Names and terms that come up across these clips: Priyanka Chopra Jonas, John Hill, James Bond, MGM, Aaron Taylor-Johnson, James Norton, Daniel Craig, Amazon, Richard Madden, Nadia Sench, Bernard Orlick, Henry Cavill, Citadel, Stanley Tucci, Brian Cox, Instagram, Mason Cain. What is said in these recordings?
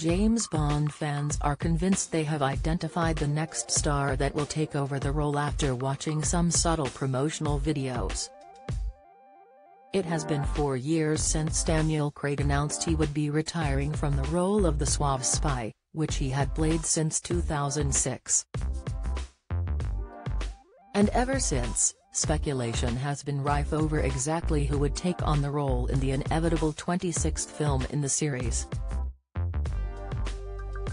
James Bond fans are convinced they have identified the next star that will take over the role after watching some subtle promotional videos. It has been 4 years since Daniel Craig announced he would be retiring from the role of the suave spy, which he had played since 2006. And ever since, speculation has been rife over exactly who would take on the role in the inevitable 26th film in the series.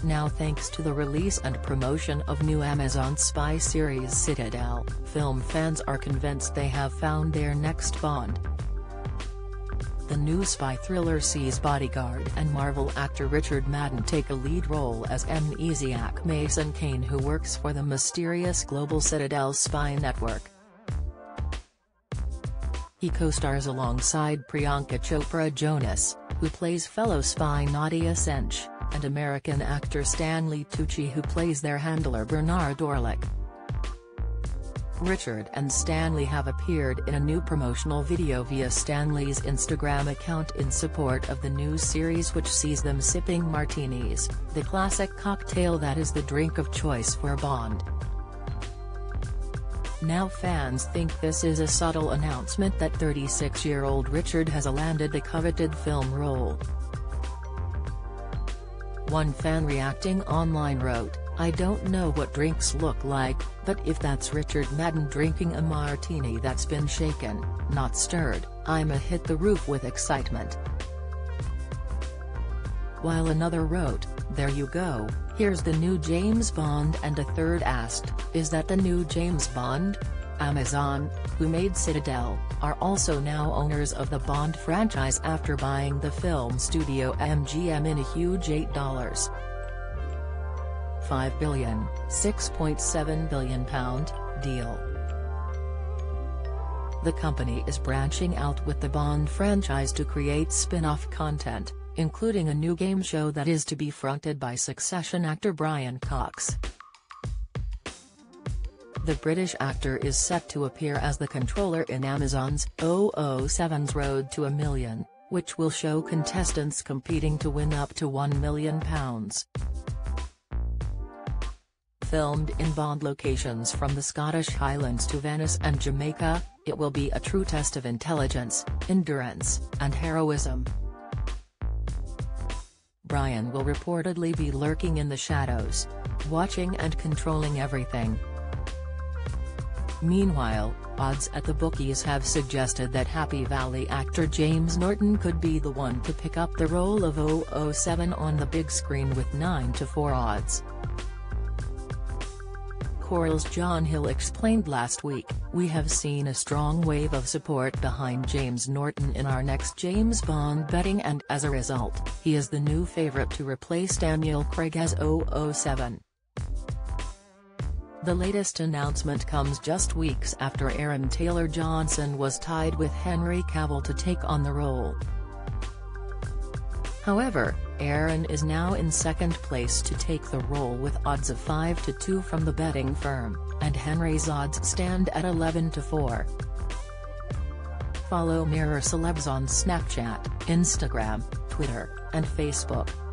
Now, thanks to the release and promotion of new Amazon spy series Citadel, film fans are convinced they have found their next Bond. The new spy thriller sees bodyguard and Marvel actor Richard Madden take a lead role as amnesiac Mason Cain, who works for the mysterious global Citadel spy network. He co-stars alongside Priyanka Chopra Jonas, who plays fellow spy Nadia Sench, and American actor Stanley Tucci, who plays their handler Bernard Orlick. Richard and Stanley have appeared in a new promotional video via Stanley's Instagram account in support of the new series, which sees them sipping martinis, the classic cocktail that is the drink of choice for Bond. Now fans think this is a subtle announcement that 36-year-old Richard has landed the coveted film role. One fan reacting online wrote, "I don't know what drinks look like, but if that's Richard Madden drinking a martini that's been shaken, not stirred, I'ma hit the roof with excitement." While another wrote, "There you go, here's the new James Bond," and a third asked, "Is that the new James Bond?" Amazon, who made Citadel, are also now owners of the Bond franchise after buying the film studio MGM in a huge $8.5 billion, £6.7 billion deal. The company is branching out with the Bond franchise to create spin-off content, including a new game show that is to be fronted by Succession actor Brian Cox. The British actor is set to appear as the controller in Amazon's 007's Road to a Million, which will show contestants competing to win up to £1 million. Filmed in Bond locations from the Scottish Highlands to Venice and Jamaica, it will be a true test of intelligence, endurance, and heroism. Brian will reportedly be lurking in the shadows, watching and controlling everything. Meanwhile, odds at the bookies have suggested that Happy Valley actor James Norton could be the one to pick up the role of 007 on the big screen, with 9-4 odds. Coral's John Hill explained last week, "We have seen a strong wave of support behind James Norton in our next James Bond betting, and as a result, he is the new favorite to replace Daniel Craig as 007. The latest announcement comes just weeks after Aaron Taylor-Johnson was tied with Henry Cavill to take on the role. However, Aaron is now in second place to take the role with odds of 5-2 from the betting firm, and Henry's odds stand at 11-4. Follow Mirror Celebs on Snapchat, Instagram, Twitter, and Facebook.